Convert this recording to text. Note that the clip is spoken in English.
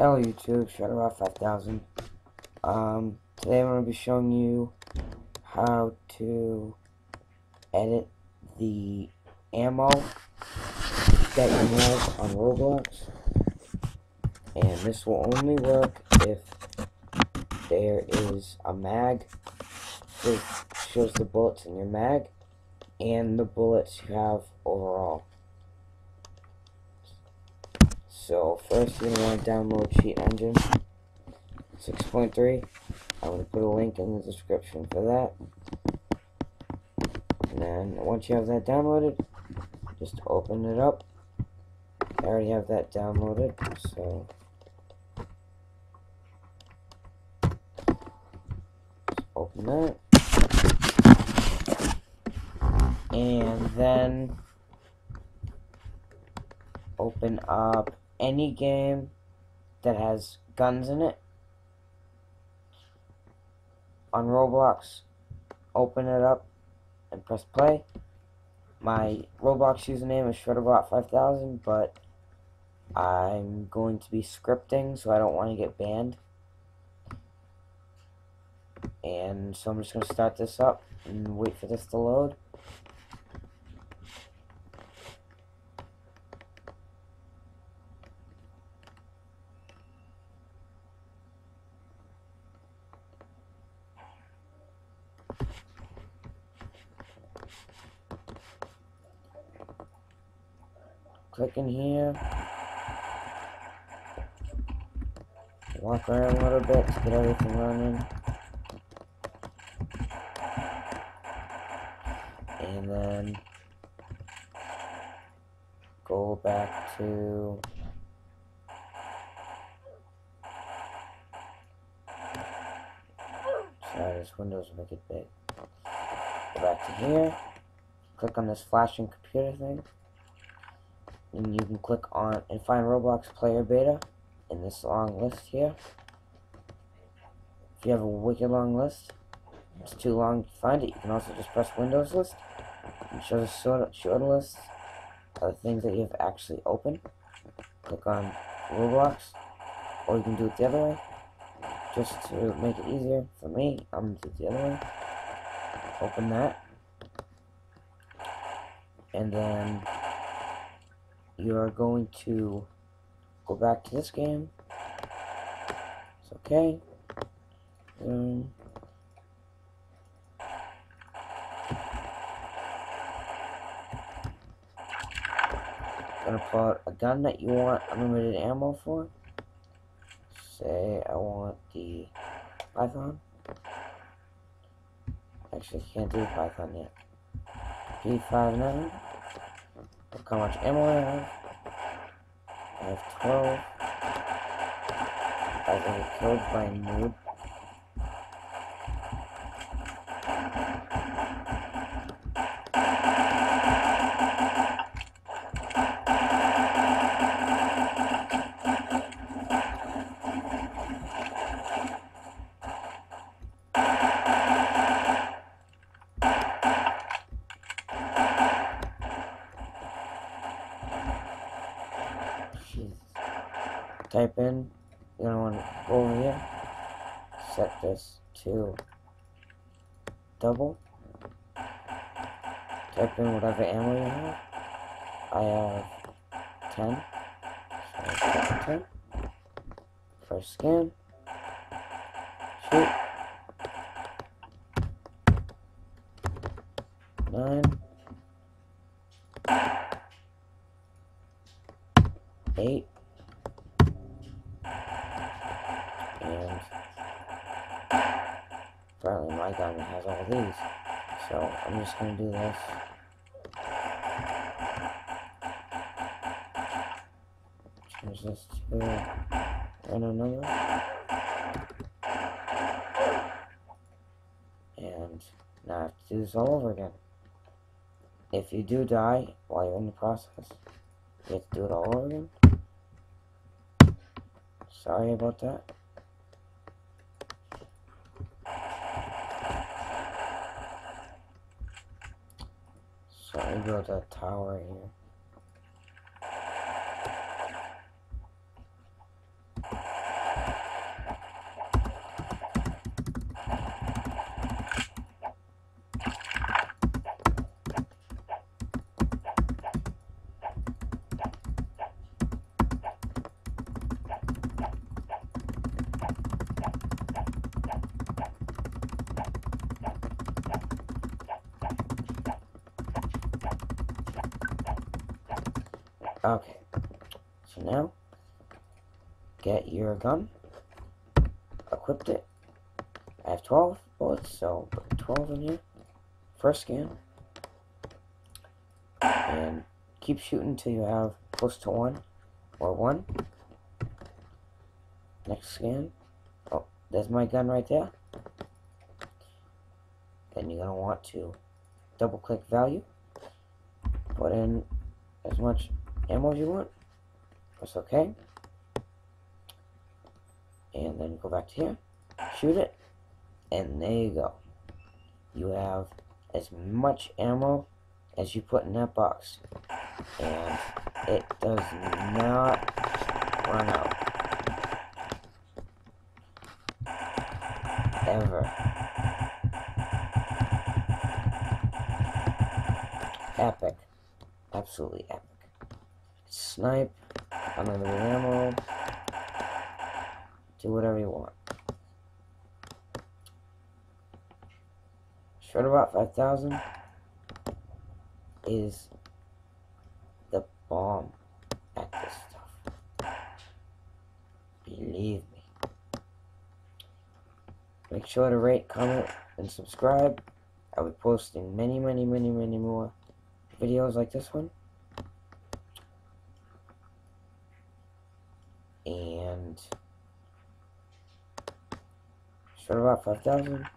Hello YouTube, Shr3dderbot5000. Today I'm going to be showing you how to edit the ammo that you have on Roblox. And this will only work if there is a mag. It shows the bullets in your mag and the bullets you have overall. So first you're going to want to download Cheat Engine 6.3. I'm going to put a link in the description for that. And then once you have that downloaded, just open it up. I already have that downloaded, so just open that. And then open up any game that has guns in it on Roblox. Open it up and press play. My Roblox username is Shr3dderbot5000, but I'm going to be scripting, so I don't want to get banned. And so I'm just going to start this up and wait for this to load. Click in here, walk around a little bit to get everything running, and then go back to sorry, this window's make it big. Go back to here, click on this flashing computer thing. And you can click on and find Roblox Player Beta in this long list here. If you have a wicked long list, it's too long to find it, you can also just press Windows List and show the short list of the things that you have actually opened. Click on Roblox, or you can do it the other way. Just to make it easier for me, I'm going to do it the other way. Open that. And then you are going to go back to this game. It's okay. I'm going to pull out a gun that you want unlimited ammo for. Say I want the Python. Actually, can't do Python yet. G59. Look how much ammo I have. I have 12. I was killed by a noob. Type in, you're gonna want to go over here, set this to double, type in whatever ammo you have. I have 10, so I have 10, first scan, shoot, 9, 8, and apparently my gun has all these, so I'm just going to do this. Change this to random number, and now I have to do this all over again. If you do die while you're in the process, you have to do it all over again. Sorry about that. So I built to that tower here. Okay, so now get your gun, equipped it. I have 12 bullets, so put 12 in here. First scan, and keep shooting until you have close to one or one. Next scan. Oh, there's my gun right there. Then you're gonna want to double click value, put in as much ammo as you want, press OK, and then go back to here, shoot it, and there you go. You have as much ammo as you put in that box, and it does not run out, ever. Epic. Absolutely epic. Snipe, unlimited ammo, do whatever you want. Shr3dderbot5000 is the bomb at this stuff. Believe me. Make sure to rate, comment, and subscribe. I'll be posting many more videos like this one. And Shr3dderbot5000.